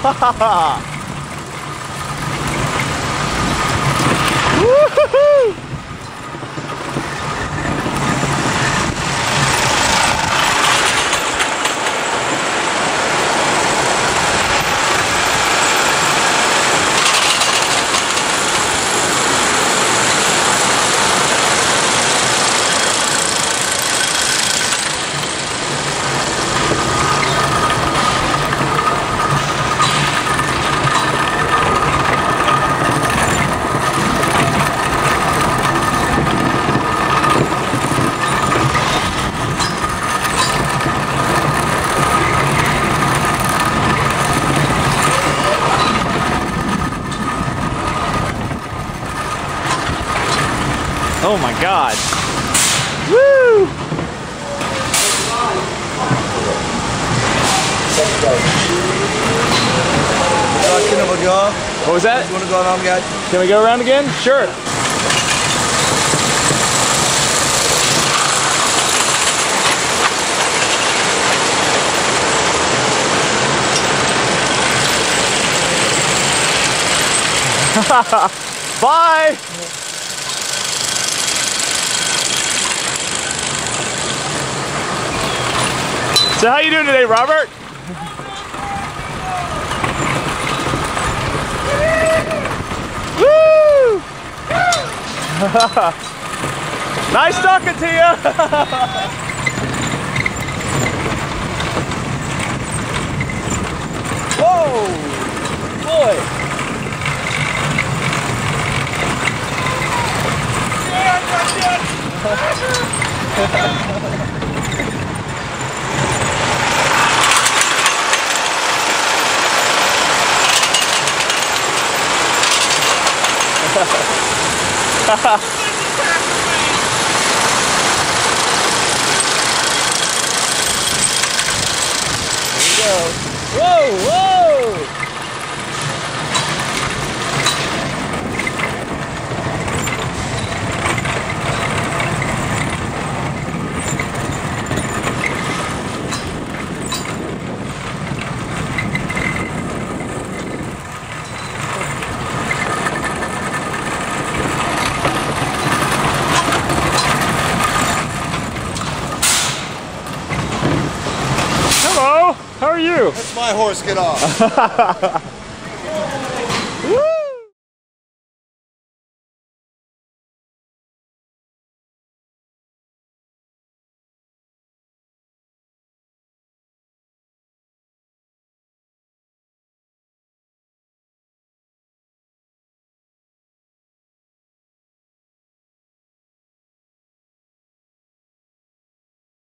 Woo-hoo-hoo! Oh my God. Woo! What was that? Can we go around again? Sure. Bye! So how you doing today, Robert? Woo! Nice talking to you. Whoa, boy. How are you? That's my horse, get off.